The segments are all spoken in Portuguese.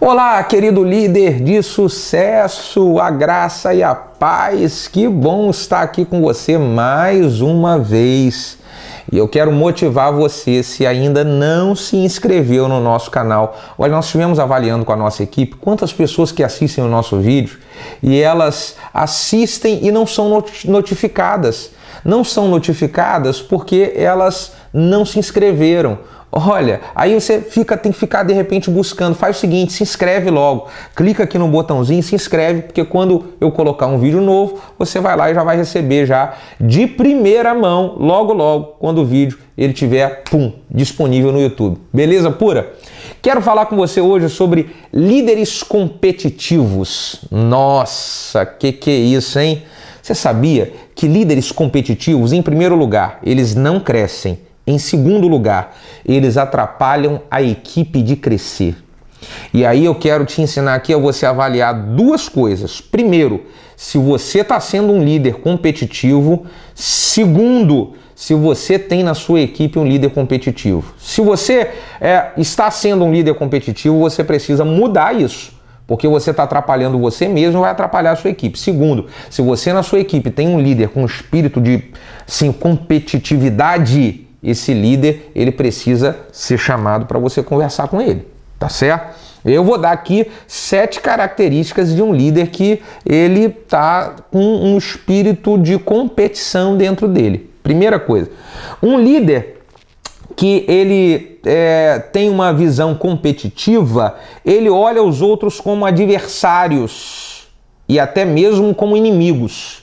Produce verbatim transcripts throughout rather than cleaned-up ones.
Olá, querido líder de sucesso, a graça e a paz, que bom estar aqui com você mais uma vez. E eu quero motivar você, se ainda não se inscreveu no nosso canal. Olha, nós estivemos avaliando com a nossa equipe quantas pessoas que assistem o nosso vídeo e elas assistem e não são notificadas. Não são notificadas porque elas não se inscreveram. Olha, aí você fica, tem que ficar de repente buscando. Faz o seguinte, se inscreve logo. Clica aqui no botãozinho, se inscreve, porque quando eu colocar um vídeo novo, você vai lá e já vai receber já de primeira mão, logo logo, quando o vídeo ele tiver, pum, disponível no YouTube. Beleza pura? Quero falar com você hoje sobre líderes competitivos. Nossa, que que é isso, hein? Você sabia que líderes competitivos, em primeiro lugar, eles não crescem. Em segundo lugar, eles atrapalham a equipe de crescer. E aí eu quero te ensinar aqui a você avaliar duas coisas. Primeiro, se você está sendo um líder competitivo. Segundo, se você tem na sua equipe um líder competitivo. Se você é, está sendo um líder competitivo, você precisa mudar isso. Porque você está atrapalhando você mesmo, vai atrapalhar a sua equipe. Segundo, se você na sua equipe tem um líder com espírito de assim, competitividade, esse líder, ele precisa ser chamado para você conversar com ele, tá certo? Eu vou dar aqui sete características de um líder que ele tá com um espírito de competição dentro dele. Primeira coisa, um líder que ele é, tem uma visão competitiva, ele olha os outros como adversários e até mesmo como inimigos.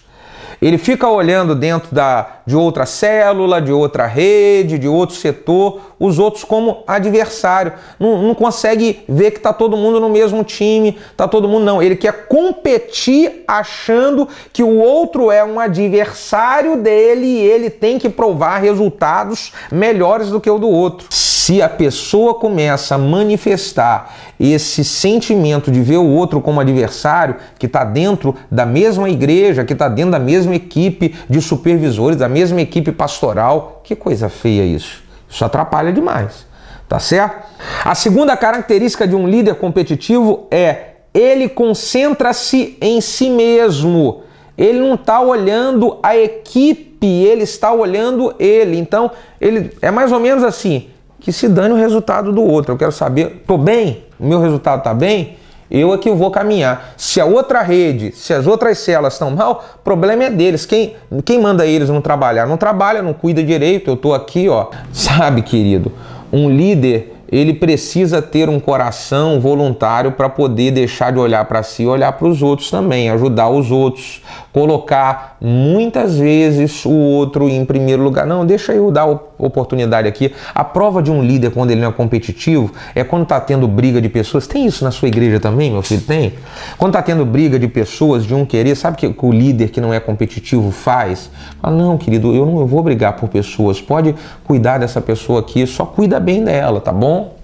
Ele fica olhando dentro da, de outra célula, de outra rede, de outro setor, os outros como adversário. Não, não consegue ver que está todo mundo no mesmo time, está todo mundo não. Ele quer competir achando que o outro é um adversário dele e ele tem que provar resultados melhores do que o do outro. Se a pessoa começa a manifestar esse sentimento de ver o outro como adversário, que está dentro da mesma igreja, que está dentro da mesma equipe de supervisores, da mesma equipe pastoral, que coisa feia isso. Isso atrapalha demais, tá certo? A segunda característica de um líder competitivo é ele concentra-se em si mesmo. Ele não está olhando a equipe, ele está olhando ele. Então, ele é mais ou menos assim... que se dane o resultado do outro. Eu quero saber, tô bem? O meu resultado tá bem? Eu é que vou caminhar. Se a outra rede, se as outras células estão mal, o problema é deles. Quem, quem manda eles não trabalhar? Não trabalha, não cuida direito, eu tô aqui, ó. Sabe, querido, um líder, ele precisa ter um coração voluntário para poder deixar de olhar para si e olhar para os outros também, ajudar os outros, colocar muitas vezes o outro em primeiro lugar. Não, deixa eu dar oportunidade aqui. A prova de um líder quando ele não é competitivo é quando está tendo briga de pessoas. Tem isso na sua igreja também, meu filho? Tem? Quando está tendo briga de pessoas, de um querer, sabe o que o líder que não é competitivo faz? Fala, não, querido, eu não vou brigar por pessoas. Pode cuidar dessa pessoa aqui, só cuida bem dela, tá bom?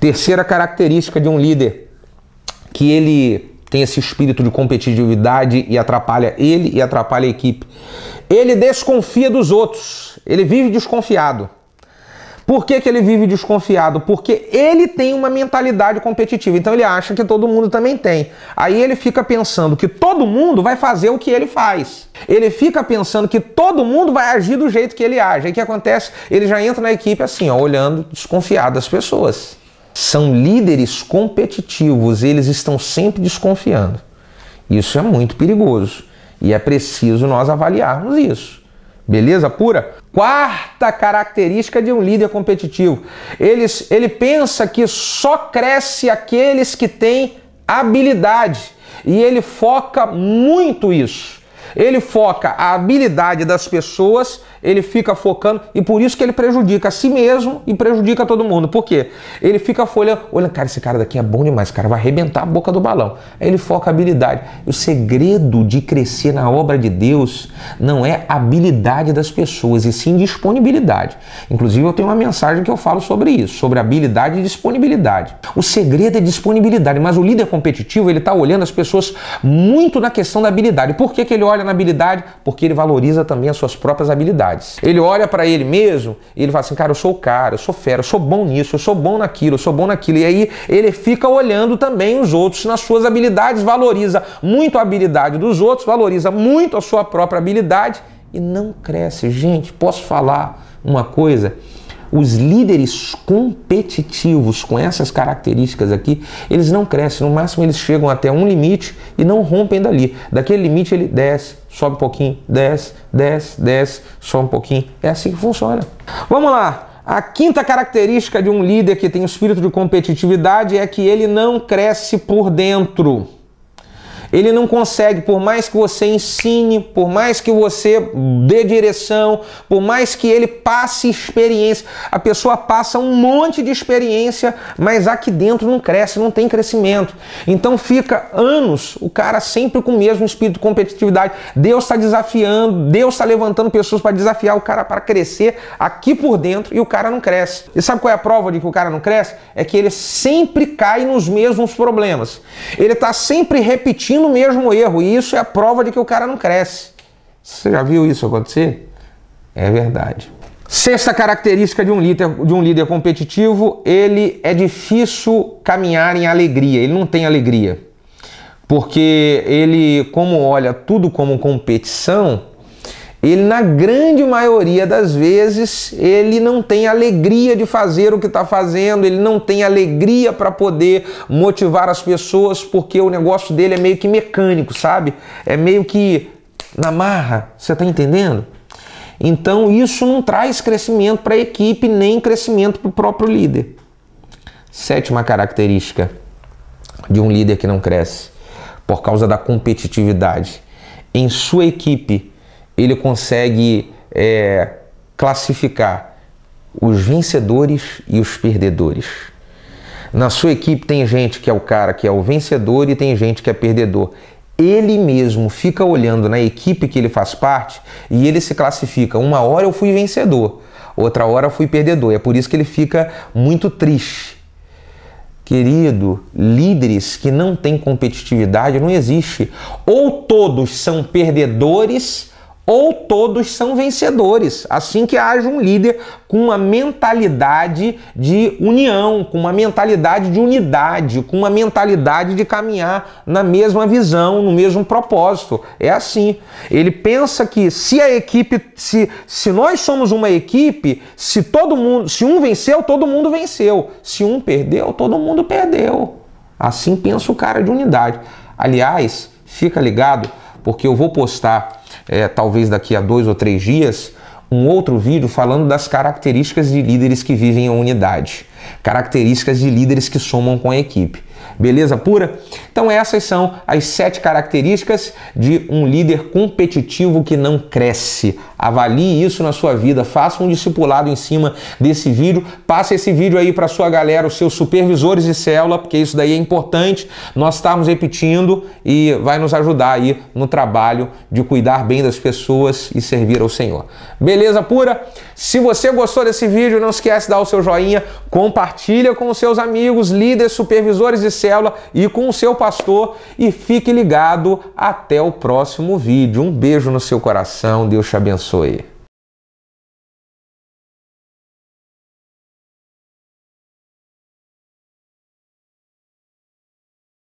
Terceira característica de um líder que ele tem esse espírito de competitividade e atrapalha ele e atrapalha a equipe. Ele desconfia dos outros. Ele vive desconfiado. Por que que ele vive desconfiado? Porque ele tem uma mentalidade competitiva. Então ele acha que todo mundo também tem. Aí ele fica pensando que todo mundo vai fazer o que ele faz. Ele fica pensando que todo mundo vai agir do jeito que ele age. Aí o que acontece? Ele já entra na equipe assim, ó, olhando desconfiado das pessoas. São líderes competitivos, eles estão sempre desconfiando. Isso é muito perigoso e é preciso nós avaliarmos isso. Beleza pura? Quarta característica de um líder competitivo. Eles, ele pensa que só cresce aqueles que têm habilidade e ele foca muito isso. Ele foca a habilidade das pessoas, ele fica focando, e por isso que ele prejudica a si mesmo e prejudica todo mundo. Por quê? Ele fica folhando, olha, cara, esse cara daqui é bom demais, cara, vai arrebentar a boca do balão. Aí ele foca a habilidade. O segredo de crescer na obra de Deus não é a habilidade das pessoas, e sim disponibilidade. Inclusive, eu tenho uma mensagem que eu falo sobre isso, sobre habilidade e disponibilidade. O segredo é disponibilidade, mas o líder competitivo, ele está olhando as pessoas muito na questão da habilidade. Por que que ele olha na habilidade? Porque ele valoriza também as suas próprias habilidades. habilidades. Ele olha para ele mesmo e ele fala assim, cara, eu sou o cara, eu sou fera, eu sou bom nisso, eu sou bom naquilo, eu sou bom naquilo. E aí ele fica olhando também os outros nas suas habilidades, valoriza muito a habilidade dos outros, valoriza muito a sua própria habilidade e não cresce. Gente, posso falar uma coisa? Os líderes competitivos com essas características aqui, eles não crescem. No máximo, eles chegam até um limite e não rompem dali. Daquele limite, ele desce, sobe um pouquinho, desce, desce, desce, sobe um pouquinho. É assim que funciona. Vamos lá. A quinta característica de um líder que tem o espírito de competitividade é que ele não cresce por dentro. Ele não consegue, por mais que você ensine, por mais que você dê direção, por mais que ele passe experiência. A pessoa passa um monte de experiência, mas aqui dentro não cresce, não tem crescimento. Então fica anos o cara sempre com o mesmo espírito de competitividade. Deus está desafiando, Deus está levantando pessoas para desafiar o cara para crescer aqui por dentro e o cara não cresce. E sabe qual é a prova de que o cara não cresce? É que ele sempre cai nos mesmos problemas. Ele está sempre repetindo no mesmo erro, e isso é a prova de que o cara não cresce. Você já viu isso acontecer? É verdade. Sexta característica de um líder, de um líder competitivo, ele é difícil caminhar em alegria, ele não tem alegria. Porque ele, como olha tudo como competição, ele na grande maioria das vezes, ele não tem alegria de fazer o que está fazendo, ele não tem alegria para poder motivar as pessoas, porque o negócio dele é meio que mecânico, sabe? É meio que na marra, você está entendendo? Então isso não traz crescimento para a equipe, nem crescimento para o próprio líder. Sétima característica de um líder que não cresce por causa da competitividade. Em sua equipe, ele consegue é, classificar os vencedores e os perdedores. Na sua equipe tem gente que é o cara que é o vencedor e tem gente que é perdedor. Ele mesmo fica olhando na equipe que ele faz parte e ele se classifica. Uma hora eu fui vencedor, outra hora eu fui perdedor. É por isso que ele fica muito triste. Querido, líderes que não têm competitividade não existem. Ou todos são perdedores ou todos são vencedores, assim que haja um líder com uma mentalidade de união, com uma mentalidade de unidade, com uma mentalidade de caminhar na mesma visão, no mesmo propósito. É assim. Ele pensa que se a equipe, se, se nós somos uma equipe, se todo mundo, se um venceu, todo mundo venceu. Se um perdeu, todo mundo perdeu. Assim pensa o cara de unidade. Aliás, fica ligado, porque eu vou postar É, talvez daqui a dois ou três dias, um outro vídeo falando das características de líderes que vivem em unidade. Características de líderes que somam com a equipe. Beleza pura? Então essas são as sete características de um líder competitivo que não cresce. Avalie isso na sua vida, faça um discipulado em cima desse vídeo, passe esse vídeo aí para sua galera, os seus supervisores de célula, porque isso daí é importante, nós estamos repetindo e vai nos ajudar aí no trabalho de cuidar bem das pessoas e servir ao Senhor. Beleza pura? Se você gostou desse vídeo, não esquece de dar o seu joinha, compartilha com os seus amigos, líderes, supervisores de célula e com o seu pastor e fique ligado até o próximo vídeo. Um beijo no seu coração, Deus te abençoe.